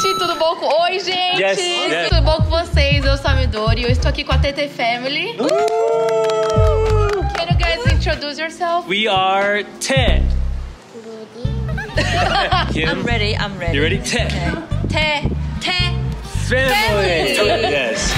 gente, tudo bom com... Oi, gente! Yes, yes. Tudo bom com vocês? Eu sou a Midori e eu estou aqui com a TT Family. Can you guys introduce yourself? We are TT. I'm ready, I'm ready. You ready? TT. Okay. TT. TT. Family! Yes.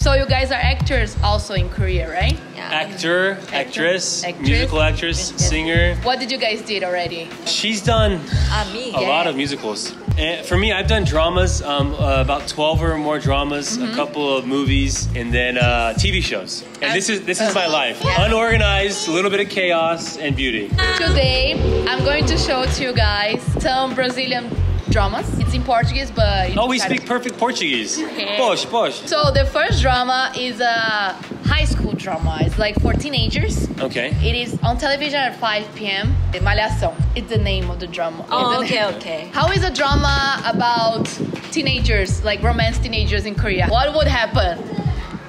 So you guys are actors also in Korea, right? Yeah. Actor, actress, musical actress, singer. What did you guys did already? She's done a lot of musicals. And for me, I've done dramas, about 12 or more dramas, a couple of movies, and then TV shows. And this is my life. Yeah. Unorganized, a little bit of chaos and beauty. Today, I'm going to show to you guys some Brazilian dramas. It's in Portuguese, but... Oh, we speak perfect Portuguese. Okay. Posh, posh. So the first drama is a high school drama. It's like for teenagers. Okay. It is on television at 5 p.m. Malhação. It's the name of the drama. Oh, okay, okay. How is a drama about teenagers, like romance teenagers in Korea? What would happen?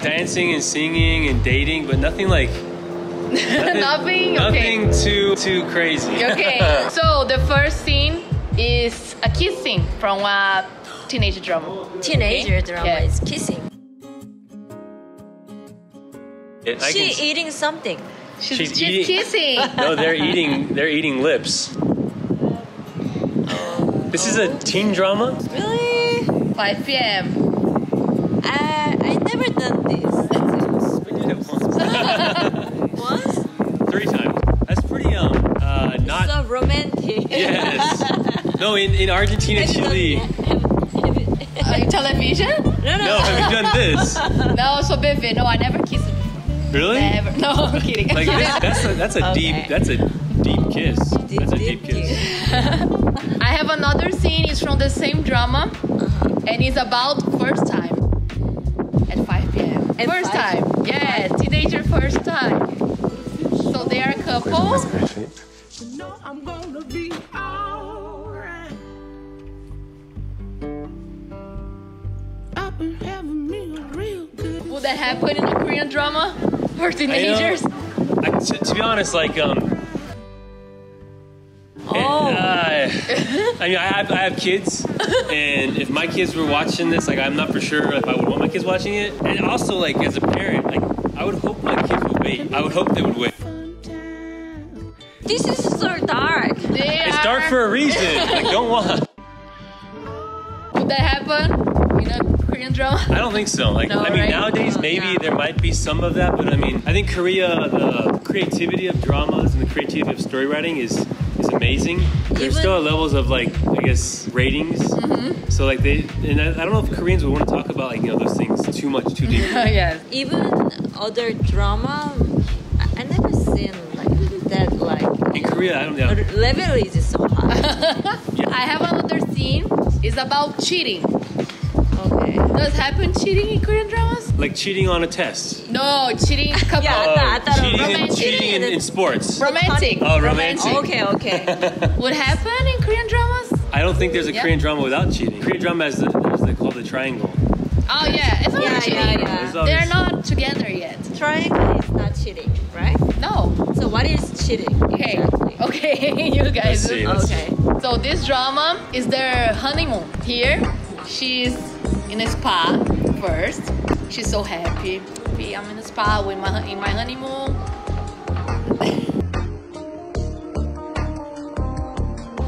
Dancing and singing and dating, but nothing like... Nothing too crazy. Okay. So the first scene is a kissing from a teenage drama. Teenager drama is kissing. She's eating something. She's eating. Kissing. No, they're eating lips. This is a teen drama? Really? 5 p.m. I never done this. We did it once. Once? 3 times. That's pretty not so romantic. Yes. No, in Argentina, Chile. In television? No, no. No, have you done this? No, so baby, no, I never kissed. Really? Never. No, I'm kidding. Like that's a deep kiss. I have another scene. It's from the same drama, and it's about first time at 5 p.m. First time, yeah, teenager first time. So they are a couple. No, I'm gonna be. Would that happen in a Korean drama for teenagers? To be honest, like I mean, I have kids, and if my kids were watching this, like, I'm not for sure if I would want my kids watching it. And also, like, as a parent, like, I would hope my kids would wait. I would hope they would wait. This is so dark. It's dark for a reason. Like, don't watch. Would that happen? Drama? I don't think so. Like, no, I mean, right? Nowadays maybe there might be some of that, but I mean, I think Korea, the creativity of dramas and the creativity of story writing is amazing. There's still levels of, like, I guess, ratings. So like and I don't know if Koreans would want to talk about, like, you know, those things too much, too deep. Yes. Even other drama, I never seen like that. Like in Korea, I don't know. The level is so high. Yeah. I have another scene. It's about cheating. Does happen cheating in Korean dramas? Like cheating on a test? No, cheating couple. Yeah, I thought cheating in sports. Romantic. Oh, romantic. Okay, okay. What happen in Korean dramas? I don't think there's a Korean drama without cheating. Korean drama has they call the triangle. Oh yeah, it's not cheating. Yeah. They're not together yet. Triangle is not cheating, right? No. So what is cheating? Okay, exactly. Okay, you guys. Okay. So this drama is their honeymoon. Here, she's in a spa first. She's so happy. I'm in a spa with in my honeymoon.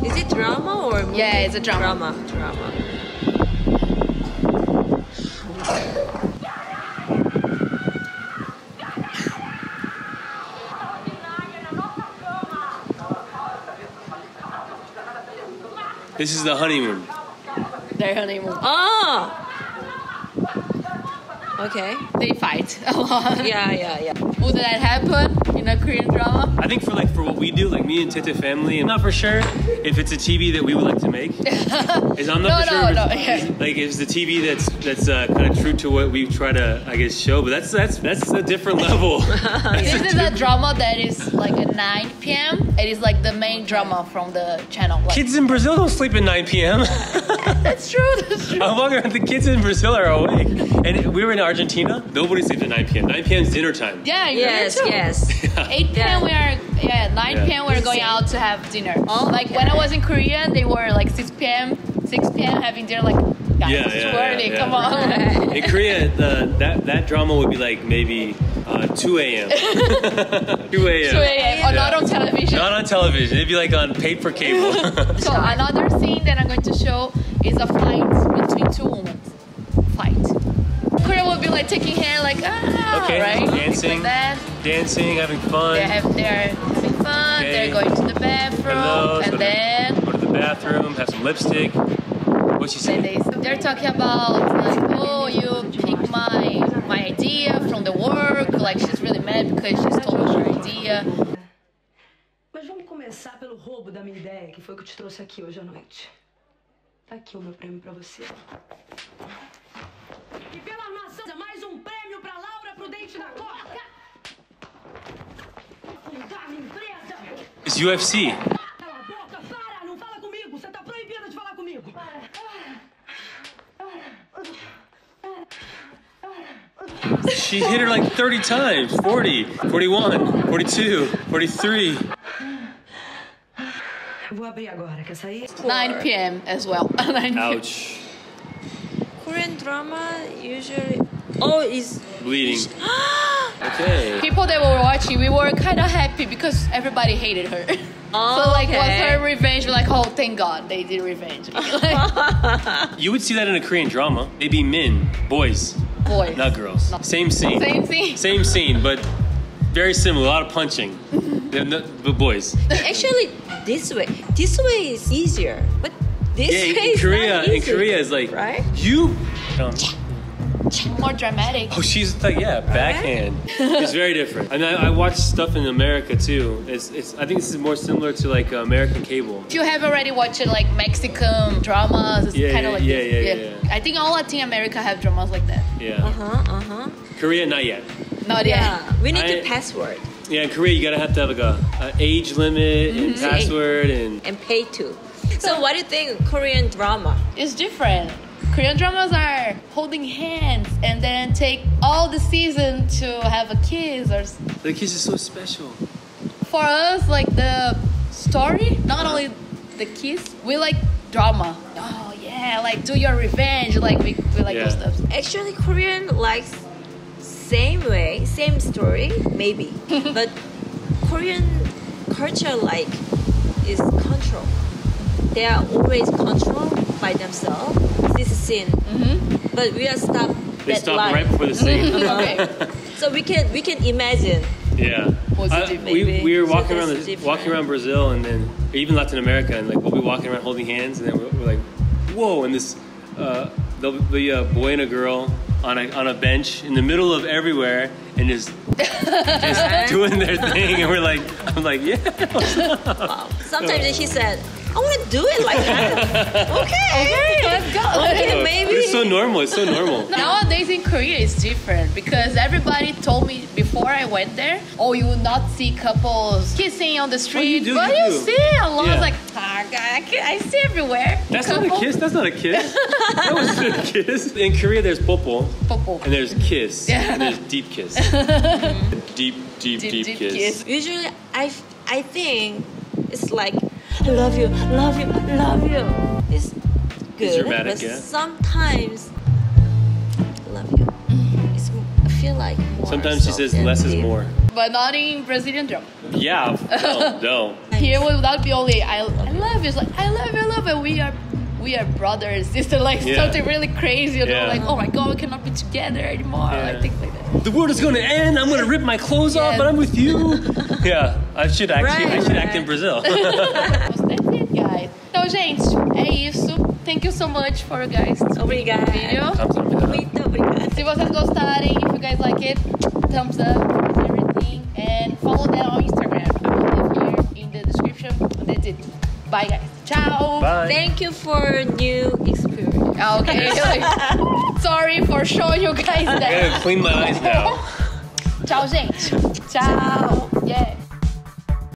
Is it drama or movie? Yeah, it's a drama. Drama. This is the honeymoon. Their honeymoon. Oh! Okay. They fight a lot. Yeah, yeah, yeah. Would that happen in a Korean drama? I think for that we do, like me and TT Family. I'm not for sure if it's a TV that we would like to make. Like it's the TV that's kind of true to what we try to, I guess, show. But that's a different level. This is a drama that is like at 9 p.m. It is like the main drama from the channel. Like, kids in Brazil don't sleep at 9 p.m. That's true. That's true. I'm wondering if the kids in Brazil are awake. And we were in Argentina. Nobody sleeps at 9 p.m. 9 p.m. is dinner time. Yeah. Yes. Yes. 8 p.m. we are. Yeah, 9 p.m. we're going out to have dinner. Oh, like when I was in Korea, they were like 6 p.m. having dinner. Like, guys, it's working. Come on. In Korea, that drama would be like maybe 2 a.m. 2 a.m. Not on television. Not on television. It'd be like on paper cable. So another scene that I'm going to show is a fight between two women. Korea would be like taking hand, like right? Dancing, like dancing, having fun. They're having fun. Okay. They're going to the bathroom, go to the bathroom, have some lipstick. What's she saying? They're talking about like, oh, you picked my idea from the work. Like she's really mad because she stole her idea. Mas vamos começar pelo roubo da minha ideia, que foi o que te trouxe aqui hoje à noite. Tá aqui o meu prêmio para você. It's UFC. She hit her like 30 times. 40, 41, 42, 43. 9 p.m. as well. 9 Ouch. Korean drama usually is bleeding. Okay. People that were watching, we were kind of happy because everybody hated her. Oh, so like, was her revenge? We're like, oh, thank God they did revenge. Like, you would see that in a Korean drama. They'd be men, boys, not girls. No. Same scene. Same scene. Same scene, but very similar. A lot of punching. But boys. Actually, this way is easier. But this way is not easy. In Korea, is like you. More dramatic. Oh, she's like, backhand. It's very different. And I watch stuff in America too. I think this is more similar to like American cable. If you have already watched like Mexican dramas, it's kind of like this. I think all Latin America have dramas like that. Yeah. Korea, not yet. Not yet. Yeah. We need the password. Yeah, in Korea, you gotta have like an age limit and password and pay too. So, what do you think of Korean drama? It's different. Korean dramas are holding hands and then take all the season to have a kiss. Or the kiss is so special. For us, like the story, not only the kiss, we like drama. Oh yeah, like do your revenge, like we like those stuff. Actually, Korean likes same way, same story, maybe. But Korean culture like is control. They are always controlled by themselves. This is sin, but we are stopped. They stop right before the scene. So we can imagine. Yeah, we were walking around Brazil and then even Latin America, and like we'll be walking around holding hands, and then we're like, whoa! And this there'll be a boy and a girl on a bench in the middle of everywhere, and just doing their thing, and we're like, I'm like, wow. Sometimes she said, I want to do it like that. Okay, let's go. Okay, maybe. It's so normal. It's so normal. Nowadays in Korea, it's different because everybody told me before I went there, oh, you will not see couples kissing on the street. But you see a lot. Like, I see everywhere. That's not a kiss. That's not a kiss. That wasn't a kiss. In Korea, there's popo, and there's kiss, and there's deep kiss. Deep kiss. Usually, I think it's like, I love you, love you, love you. It's good, it's dramatic, but sometimes I love you. It's, I feel like more sometimes she says less is more. But not in Brazilian drama. Yeah, no. Here would not be only I love you. It's like I love you. We are brother and sister. Like something really crazy. You know, like oh my God, we cannot be together anymore. Like things like that. The world is going to end. I'm going to rip my clothes off, but I'm with you. I should act in Brazil. That's it, guys. Então, gente, é isso. Thank you so much for you guys. Obrigada. Muito obrigada. Se vocês gostarem, if you guys like it, thumbs up, everything, and follow them on Instagram. I will live here. Bye, guys. Ciao. Bye. Thank you for new experience. Okay. Sorry for showing you guys that. I'm gonna clean my eyes now. Tchau, gente. Tchau.